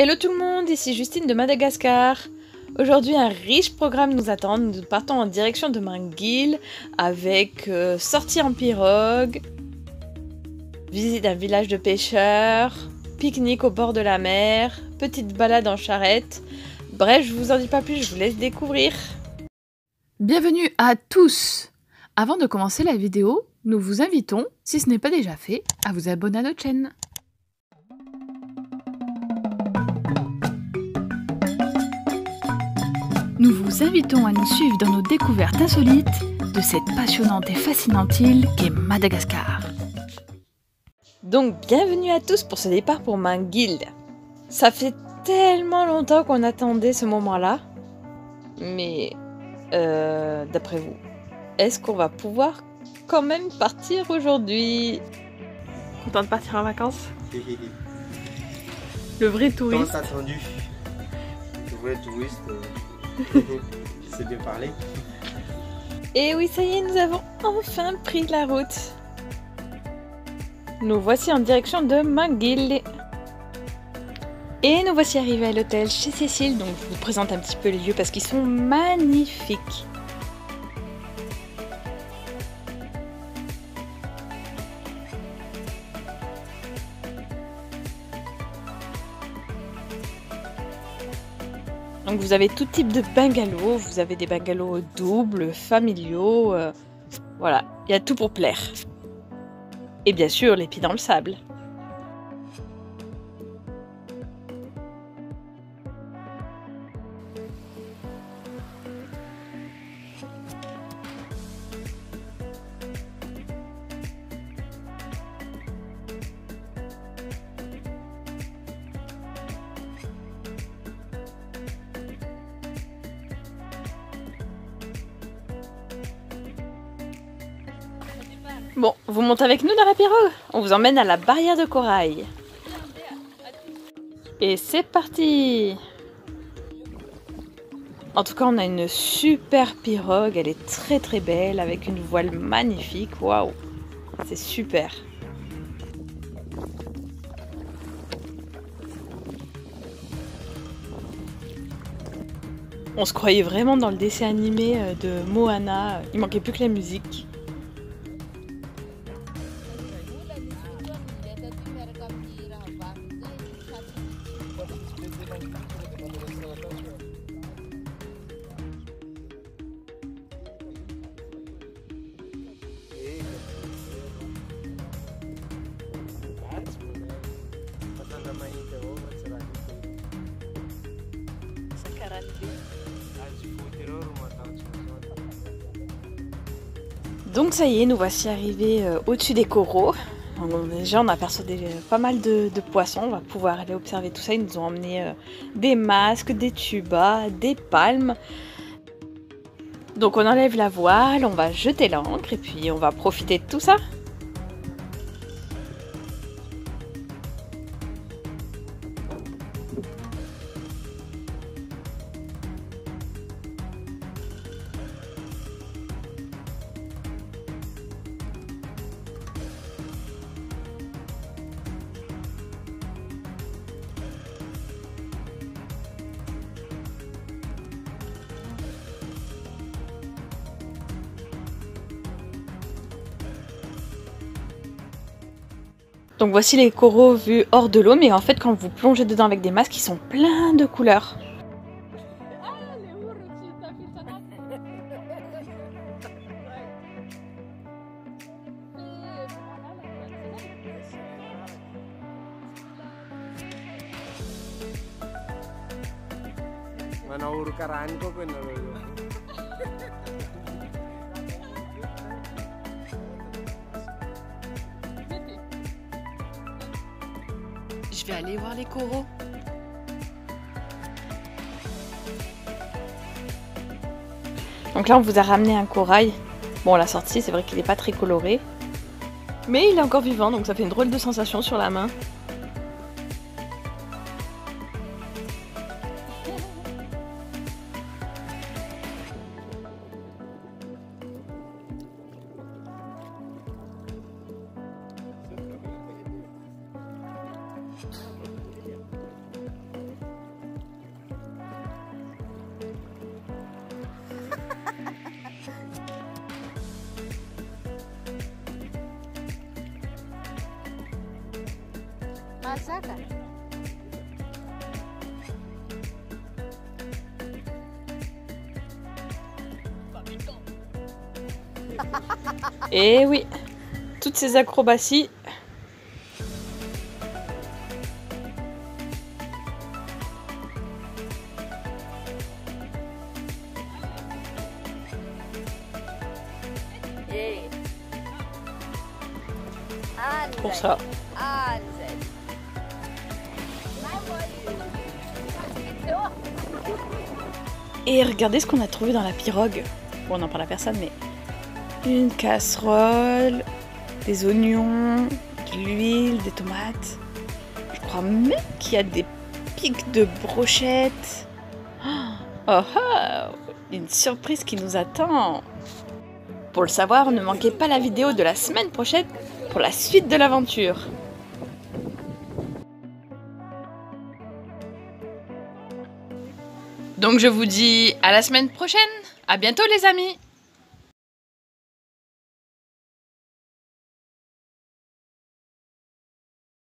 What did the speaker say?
Hello tout le monde, ici Justine de Madagascar. Aujourd'hui un riche programme nous attend, nous partons en direction de Mangily avec sortie en pirogue, visite d'un village de pêcheurs, pique-nique au bord de la mer, petite balade en charrette. Bref, je vous en dis pas plus, je vous laisse découvrir. Bienvenue à tous. Avant de commencer la vidéo, nous vous invitons, si ce n'est pas déjà fait, à vous abonner à notre chaîne. Nous vous invitons à nous suivre dans nos découvertes insolites de cette passionnante et fascinante île qu'est Madagascar. Donc bienvenue à tous pour ce départ pour Mangily. Ça fait tellement longtemps qu'on attendait ce moment-là. Mais d'après vous, est-ce qu'on va pouvoir quand même partir aujourd'hui? Content de partir en vacances? Le vrai touriste. Tant attendu. Le vrai touriste. C'est bien parlé. Et oui, ça y est, nous avons enfin pris la route. Nous voici en direction de Mangily. Et nous voici arrivés à l'hôtel chez Cécile. Donc je vous présente un petit peu les lieux parce qu'ils sont magnifiques. Donc vous avez tout type de bungalows, vous avez des bungalows doubles, familiaux, voilà, il y a tout pour plaire. Et bien sûr, les pieds dans le sable. Bon, vous montez avec nous dans la pirogue. On vous emmène à la barrière de corail. Et c'est parti. En tout cas, on a une super pirogue. Elle est très très belle avec une voile magnifique. Waouh, c'est super. On se croyait vraiment dans le dessin animé de Moana. Il manquait plus que la musique. Donc ça y est, nous voici arrivés au-dessus des coraux. Donc, déjà on aperçoit pas mal de poissons, on va pouvoir aller observer tout ça. Ils nous ont emmené des masques, des tubas, des palmes. Donc on enlève la voile, on va jeter l'ancre et puis on va profiter de tout ça. Donc voici les coraux vus hors de l'eau, mais en fait quand vous plongez dedans avec des masques, ils sont pleins de couleurs. Je vais aller voir les coraux. Donc là, on vous a ramené un corail. Bon, à la sortie, c'est vrai qu'il n'est pas très coloré. Mais il est encore vivant, donc ça fait une drôle de sensation sur la main. basah kan? Et oui, toutes ces acrobaties. Pour ça. Et regardez ce qu'on a trouvé dans la pirogue. Bon, on n'en parle à personne, mais une casserole, des oignons, de l'huile, des tomates. Je crois même qu'il y a des pics de brochettes. Oh, oh, une surprise qui nous attend. Pour le savoir, ne manquez pas la vidéo de la semaine prochaine pour la suite de l'aventure. Donc je vous dis à la semaine prochaine. À bientôt les amis.